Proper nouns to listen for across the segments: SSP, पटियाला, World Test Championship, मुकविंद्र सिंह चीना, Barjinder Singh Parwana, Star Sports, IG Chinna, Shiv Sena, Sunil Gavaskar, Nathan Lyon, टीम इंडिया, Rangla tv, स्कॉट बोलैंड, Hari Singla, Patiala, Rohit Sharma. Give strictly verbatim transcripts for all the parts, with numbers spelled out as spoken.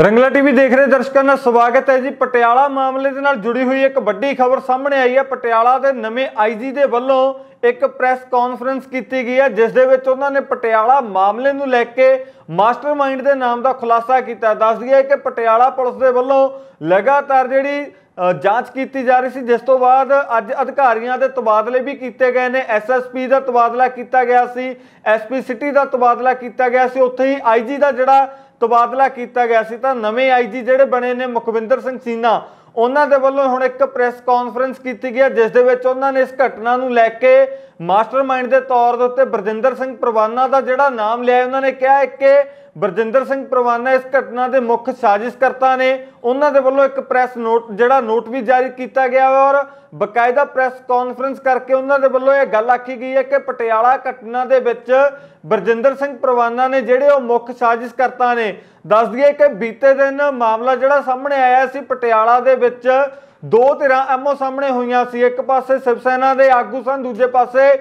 रंगला TV देख रहे दर्शकों का स्वागत है जी। पटियाला मामले के नाल जुड़ी हुई एक बड़ी खबर सामने आई है। पटियाला के नवे आई जी के वलों एक प्रेस कॉन्फ्रेंस की गई है, जिस दे विच उन्होंने पटियाला मामले को लैके मास्टरमाइंड के नाम का खुलासा किया। दस दिए कि पटियाला पुलिस के वलों लगातार जी जांच की जा रही थी, जिस तो बाद अज अधिकारियों के तबादले भी किए गए ने। एस एस पी का तबादला किया गया, एस पी सिटी का तबादला किया गया, उत्थे ही आई जी का जोड़ा तबादला किया गया सी। तो नवे आई जी जिहड़े बने ने मुकविंद्र सिंह चीना, उन्होंने के वलों हुण एक प्रेस कॉन्फ्रेंस की गई है, जिस दे विच उन्होंने इस घटना नूं लैके मास्टरमाइंड के तौर उत्ते बरजिंदर सिंह परवाना का जिहड़ा नाम लिया। उन्होंने कहा है कि बरजिंदर सिंह परवाना इस घटना के मुख्य साजिशकर्ता ने। उन्होंने वालों एक प्रेस नोट जिहड़ा नोट भी जारी किया गया और बकायदा प्रेस कॉन्फ्रेंस करके उन्होंने वालों यह गल आखी गई है कि पटियाला घटना के विच बरजिंदर सिंह परवाना ने जिहड़े वो मुख्य साजिशकर्ता ने। दस दिए कि बीते दिन मामला जिहड़ा सामने आया सी, पटियाला दे विच दो धिरां एमओ सामने हुई सी। एक पासे शिव सेना के आगू सन, दूजे पासे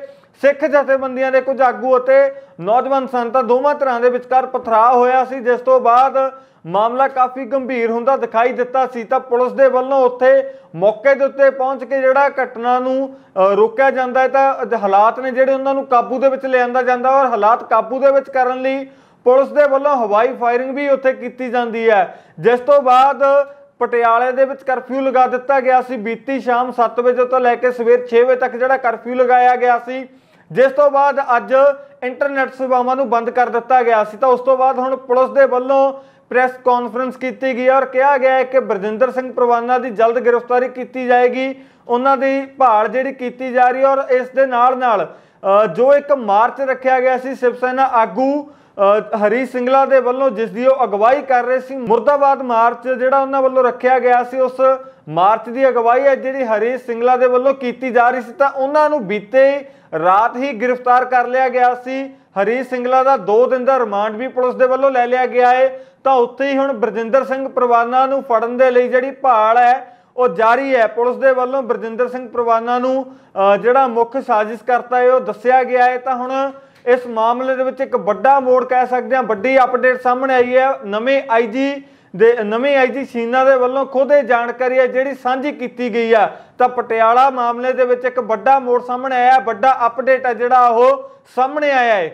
सिख जथेबंदियां के कुछ आगू और नौजवान सन। तो दोवें तरह के विचकार पथराव होया सी, जिस तो बाद मामला काफ़ी गंभीर होंदा दिखाई दिता सी। तो पुलिस के वलों उत्थे मौके के उत्ते पहुँच के जिहड़ा घटना नूं रोकिया जांदा है। तो हालात ने जिहड़े उन्हां नूं काबू दे विच लिआंदा जांदा और हालात काबू दे विच करन लई पुलिस के वलों हवाई फायरिंग भी उत्थे कीती जांदी है। जिस तो बाद पटियाले दे विच करफ्यू लगा दिता गया सी। बीती शाम सत्त बजे तो लैके सवेर छे बजे तक जिहड़ा करफ्यू लगाया गया सी, जिस तो बाद अज इंटरनेट सेवावां नूं बंद कर दिता गया सी। तो उस तो बाद हुण पुलिस दे वल्लों प्रेस कॉन्फ्रेंस की गई और कहा गया है कि बरजिंदर सिंह परवाना की जल्द गिरफ्तारी की जाएगी। उन्होंने भाल जी की जा रही और इस दे नाल नाल जो एक मार्च रखा गया सी शिव सेना आगू हरी सिंगला के वलों, जिस दी अगवाई कर रहे सी मुर्दाबाद मार्च जिहड़ा उन्हां वलों रखा गया सी, उस मार्च की अगवाई है जिहड़ी हरी सिंगला के वलों की जा रही सी। तो उन्हां नूं बीते रात ही गिरफ्तार कर लिया गया सी। हरी सिंगला का दो दिन का रिमांड भी पुलिस के वलों लै लिया गया है। तो उत्थे ही हुण बरजिंदर सिंह परवाना नूं फड़न दे लई जिहड़ी भाल है वो जारी है। पुलिस के वलों बरजिंदर सिंह परवाना नूं जिहड़ा मुख्य साजिशकर्ता है वो दस्सिया गया है। तो हुण इस मामले दे विच एक बड़ा मोड़ कह सकते हैं, वड्डी अपडेट सामने आई है। नवें आई जी दे नवें आई जी चीना दे वल्लों खुद ये जानकारी है जिहड़ी सांझी कीती गई है। तो पटियाला मामले दे विच एक बड़ा मोड़ सामने आया, बड़ा अपडेट है जिहड़ा वो सामने आया है।